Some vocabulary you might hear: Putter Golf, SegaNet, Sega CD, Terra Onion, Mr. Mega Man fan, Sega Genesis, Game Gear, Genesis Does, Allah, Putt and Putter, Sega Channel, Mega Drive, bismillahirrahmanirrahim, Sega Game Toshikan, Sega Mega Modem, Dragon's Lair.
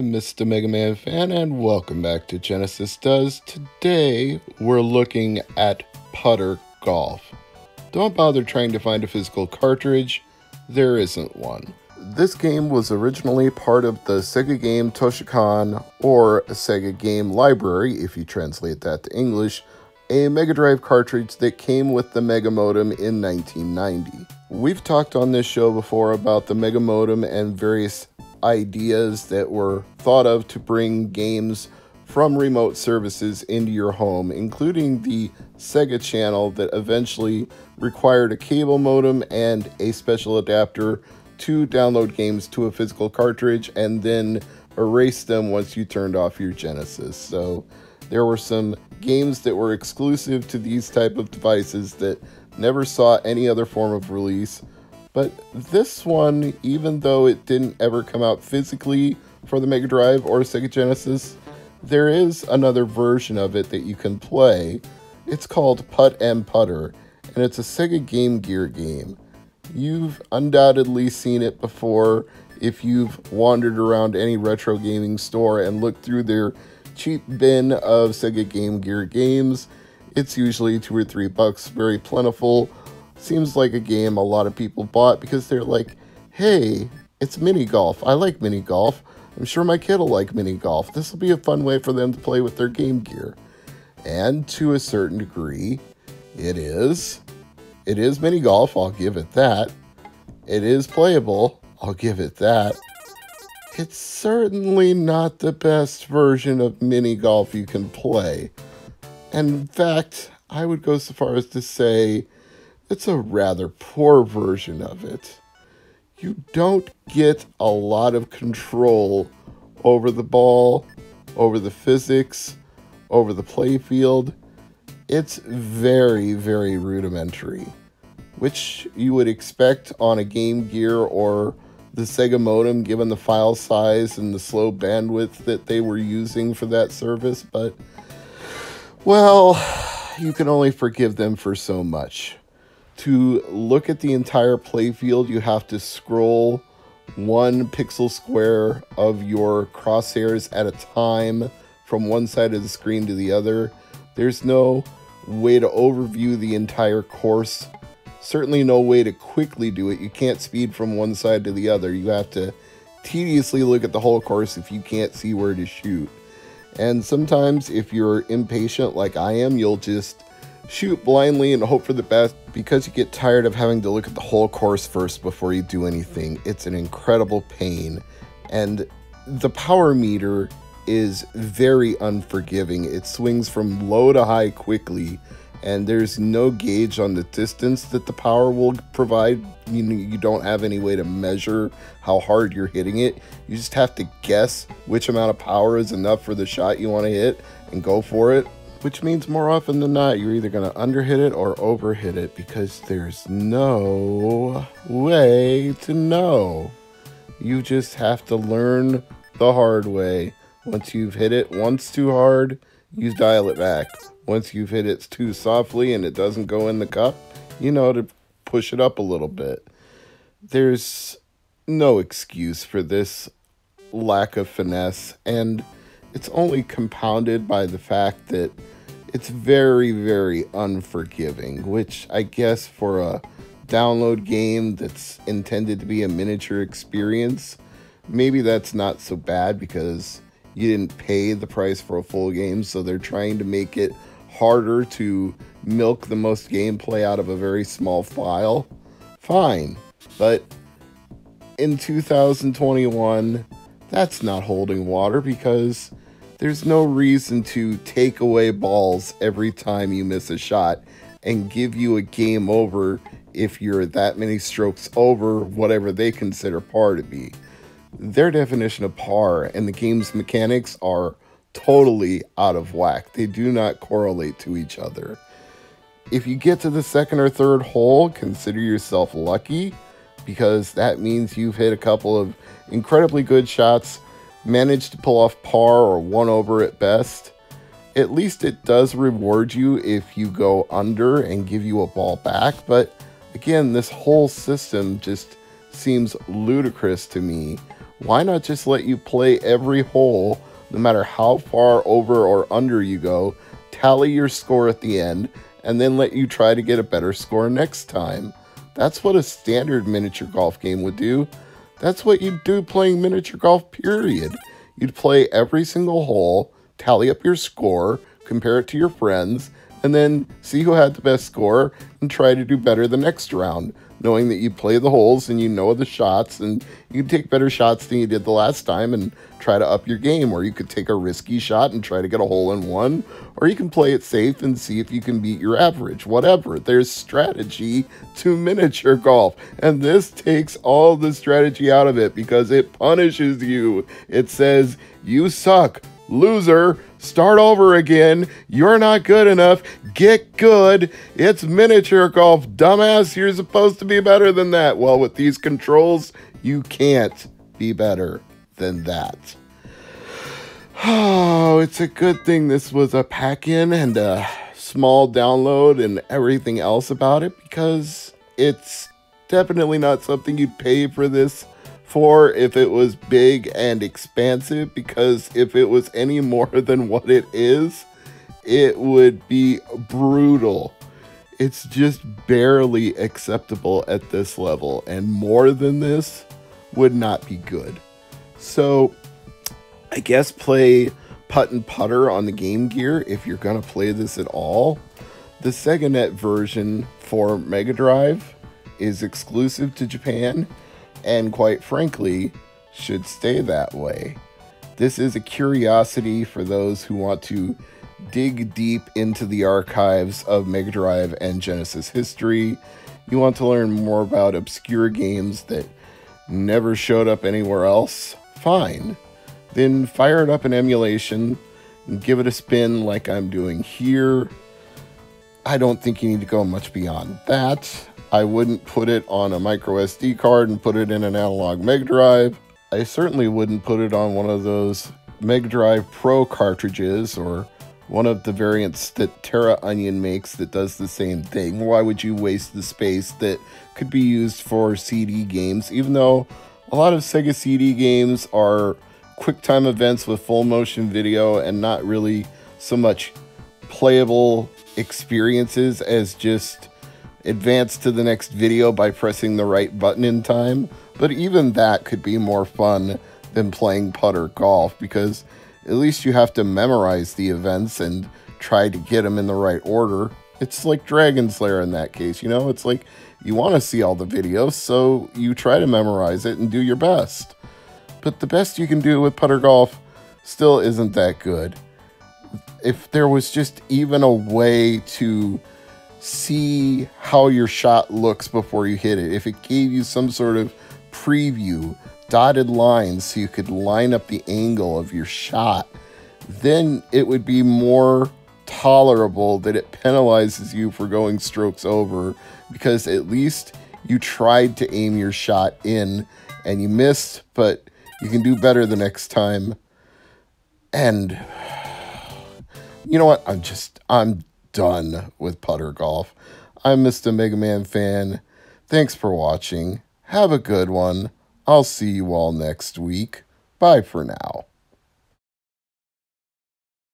I'm Mr. Mega Man Fan, and welcome back to Genesis Does. Today, we're looking at Putter Golf. Don't bother trying to find a physical cartridge. There isn't one. This game was originally part of the Sega Game Toshikan, or Sega Game Library, if you translate that to English, a Mega Drive cartridge that came with the Mega Modem in 1990. We've talked on this show before about the Mega Modem and various ideas that were thought of to bring games from remote services into your home, including the Sega Channel that eventually required a cable modem and a special adapter to download games to a physical cartridge and then erase them once you turned off your Genesis. So there were some games that were exclusive to these type of devices that never saw any other form of release. But this one, even though it didn't ever come out physically for the Mega Drive or Sega Genesis, there is another version of it that you can play. It's called Putt and Putter, and it's a Sega Game Gear game. You've undoubtedly seen it before if you've wandered around any retro gaming store and looked through their cheap bin of Sega Game Gear games. It's usually $2 or $3, very plentiful. Seems like a game a lot of people bought because they're like, hey, it's mini golf. I like mini golf. I'm sure my kid will like mini golf. This will be a fun way for them to play with their Game Gear. And to a certain degree, it is mini golf. I'll give it that. It is playable. I'll give it that. It's certainly not the best version of mini golf you can play. And in fact, I would go so far as to say it's a rather poor version of it. You don't get a lot of control over the ball, over the physics, over the playfield. It's very, very rudimentary, which you would expect on a Game Gear or the Sega modem given the file size and the slow bandwidth that they were using for that service, but, well, you can only forgive them for so much. To look at the entire playfield, you have to scroll one pixel square of your crosshairs at a time from one side of the screen to the other. There's no way to overview the entire course. Certainly no way to quickly do it. You can't speed from one side to the other. You have to tediously look at the whole course if you can't see where to shoot. And sometimes if you're impatient like I am, you'll just shoot blindly and hope for the best because you get tired of having to look at the whole course first before you do anything. It's an incredible pain. And the power meter is very unforgiving. It swings from low to high quickly, and there's no gauge on the distance that the power will provide. You don't have any way to measure how hard you're hitting it. You just have to guess which amount of power is enough for the shot you want to hit and go for it. Which means more often than not, you're either going to underhit it or overhit it because there's no way to know. You just have to learn the hard way. Once you've hit it once too hard, you dial it back. Once you've hit it too softly and it doesn't go in the cup, you know to push it up a little bit. There's no excuse for this lack of finesse, and it's only compounded by the fact that it's very, very unforgiving, which I guess for a download game that's intended to be a miniature experience, maybe that's not so bad because you didn't pay the price for a full game, so they're trying to make it harder to milk the most gameplay out of a very small file. Fine, but in 2021, that's not holding water because there's no reason to take away balls every time you miss a shot and give you a game over if you're that many strokes over whatever they consider par to be. Their definition of par and the game's mechanics are totally out of whack. They do not correlate to each other. If you get to the second or third hole, consider yourself lucky because that means you've hit a couple of incredibly good shots, managed to pull off par or one over at best. At least it does reward you if you go under and give you a ball back. But again, this whole system just seems ludicrous to me Why not just let you play every hole, no matter how far over or under you go, tally your score at the end, and then let you try to get a better score next time? That's what a standard miniature golf game would do. That's what you'd do playing miniature golf, period. You'd play every single hole, tally up your score, compare it to your friends, and then see who had the best score and try to do better the next round, knowing that you play the holes and you know the shots and you can take better shots than you did the last time and try to up your game, or you could take a risky shot and try to get a hole in one, or you can play it safe and see if you can beat your average, whatever. There's strategy to miniature golf, and this takes all the strategy out of it because it punishes you. It says, you suck, loser, start over again, you're not good enough, get good, it's miniature golf, dumbass, you're supposed to be better than that. Well, with these controls, you can't be better than that. Oh, it's a good thing this was a pack-in and a small download and everything else about it, because it's definitely not something you'd pay for this for if it was big and expansive, because if it was any more than what it is, it would be brutal. It's just barely acceptable at this level, and more than this would not be good. So I guess play Putt and Putter on the Game Gear if you're gonna play this at all. The SegaNet version for Mega Drive is exclusive to Japan, and quite frankly, should stay that way. This is a curiosity for those who want to dig deep into the archives of Mega Drive and Genesis history. You want to learn more about obscure games that never showed up anywhere else? Fine. Then fire it up in emulation and give it a spin like I'm doing here. I don't think you need to go much beyond that. I wouldn't put it on a micro SD card and put it in an analog Mega Drive. I certainly wouldn't put it on one of those Mega Drive Pro cartridges or one of the variants that Terra Onion makes that does the same thing. Why would you waste the space that could be used for CD games, even though a lot of Sega CD games are QuickTime events with full motion video and not really so much playable experiences as just advance to the next video by pressing the right button in time. But even that could be more fun than playing Putter Golf, because at least you have to memorize the events and try to get them in the right order. It's like Dragon's Lair in that case, you know? It's like you want to see all the videos, so you try to memorize it and do your best. But the best you can do with Putter Golf still isn't that good. If there was just even a way to see how your shot looks before you hit it, if it gave you some sort of preview, dotted lines so you could line up the angle of your shot, then it would be more tolerable that it penalizes you for going strokes over, because at least you tried to aim your shot in and you missed, but you can do better the next time. And you know what? I'm done with Putter Golf. I'm Mr. Mega Man Fan. Thanks for watching. Have a good one. I'll see you all next week. Bye for now.